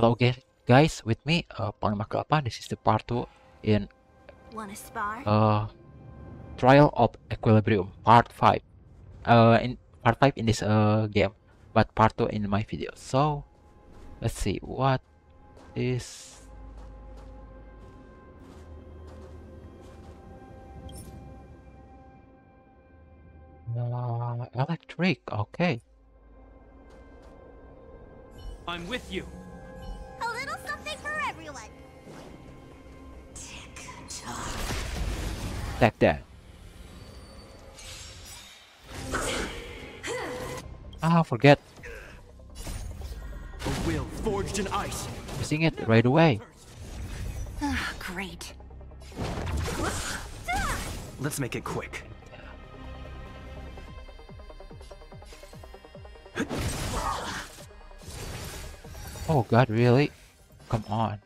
Hello guys, with me Pong Maklapa. This is the part 2 in Trial of Equilibrium part 5. In part 5 in this game, but part 2 in my video. So let's see what is. Electric, okay. I'm with you. A little something for everyone. Tick tock. Like that. Ah, forget. A will forged in ice. Missing it right away. Ah, great. Let's make it quick. Oh god, really? Come on.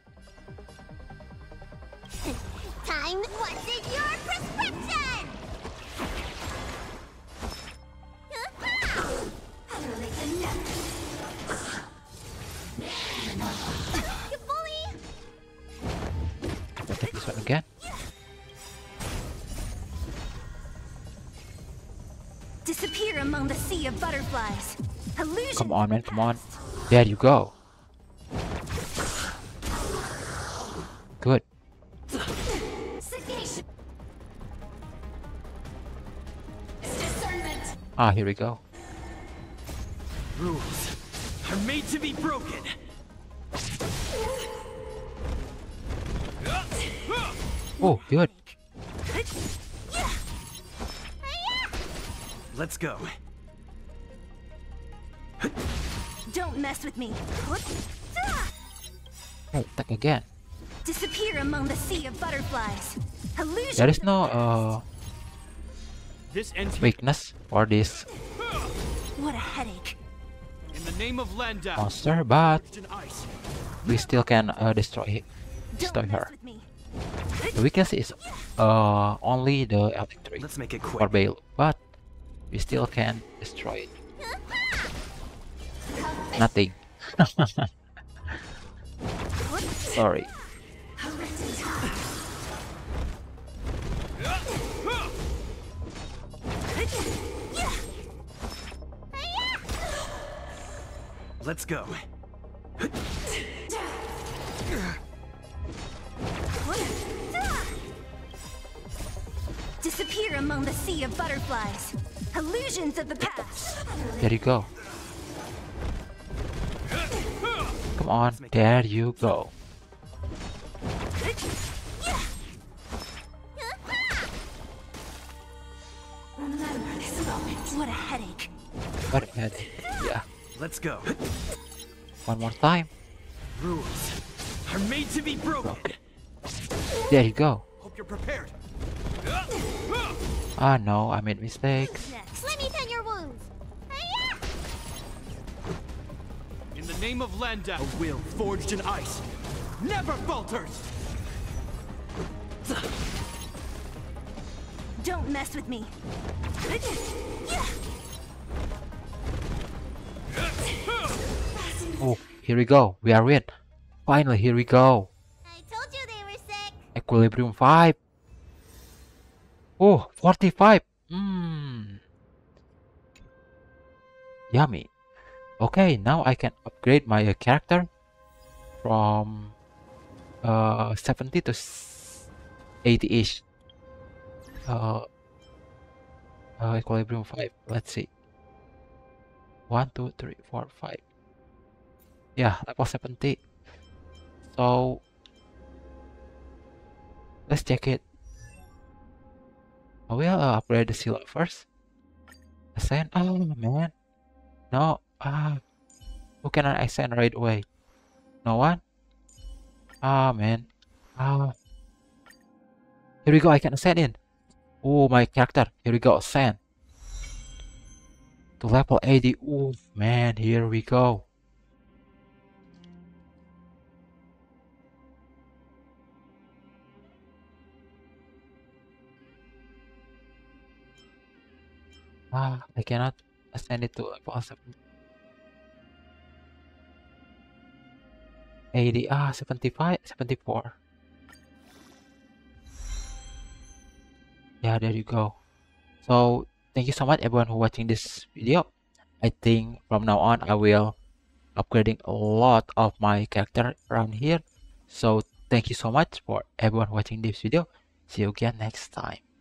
Time what's in your prescription? I'll take this one again. Disappear among the sea of butterflies. Illusion. Come on, man, come on. There you go. Good. Ah, here we go. Rules are made to be broken. Oh, good. Let's go. Don't mess with me. Hey, attack again. Disappear among the sea of butterflies. Illusion. There is no weakness for this. What a headache. In the name of Landa, monster, but we still can destroy her. The weakness is only the Eldritch Tree. Let's make it quick. For bail, but we still can destroy it. Nothing. Sorry. Let's go. Disappear among the sea of butterflies. Illusions of the past. There you go. Come on, there you go. What a headache. What a headache. Yeah. Let's go. One more time. Rules are made to be broken. There you go. Hope you're prepared. Ah, no, I made mistakes. Let me tend your wounds. In the name of Landa, a will forged in ice never falters. Don't mess with me. Oh, here we go. We are in. Finally, here we go. I told you they were sick. Equilibrium 5. Oh, 45. Mmm. Yummy. Okay, now I can upgrade my character from 70 to 80-ish. Equilibrium 5. Let's see. 1, 2, 3, 4, 5. Yeah, level 70. So let's check it. I will upgrade the seal first. Ascend. Oh man, no. Who can I ascend right away? No one. Ah man. Here we go. I can ascend in. Oh my character. Here we go. Ascend to level 80. Oh man. Here we go. Ah, I cannot ascend it to level 70. 80. Ah, 75, 74. Yeah, there you go. So thank you so much everyone who watching this video. I think from now on I will upgrading a lot of my character around here. So thank you so much for everyone watching this video. See you again next time.